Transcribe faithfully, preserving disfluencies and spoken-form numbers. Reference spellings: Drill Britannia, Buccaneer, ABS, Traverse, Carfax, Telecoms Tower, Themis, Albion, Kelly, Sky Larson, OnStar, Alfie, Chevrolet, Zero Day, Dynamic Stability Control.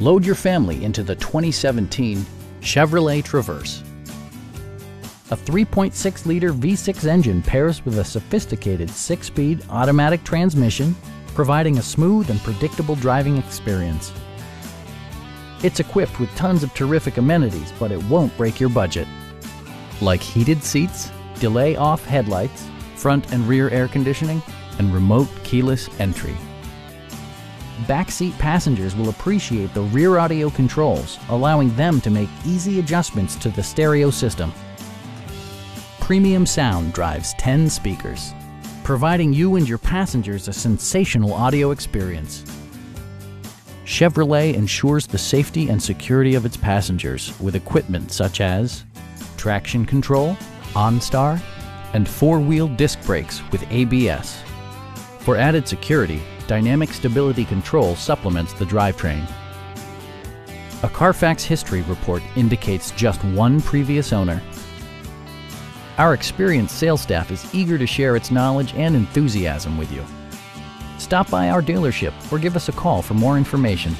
Load your family into the twenty seventeen Chevrolet Traverse. A three point six liter V six engine pairs with a sophisticated six-speed automatic transmission, providing a smooth and predictable driving experience. It's equipped with tons of terrific amenities, but it won't break your budget. Like heated seats, delay-off headlights, front and rear air conditioning, and remote keyless entry. Backseat passengers will appreciate the rear audio controls, allowing them to make easy adjustments to the stereo system. Premium sound drives ten speakers, providing you and your passengers a sensational audio experience. Chevrolet ensures the safety and security of its passengers with equipment such as traction control, OnStar, and four-wheel disc brakes with A B S. For added security, Dynamic Stability Control supplements the drivetrain. A Carfax history report indicates just one previous owner. Our experienced sales staff is eager to share its knowledge and enthusiasm with you. Stop by our dealership or give us a call for more information.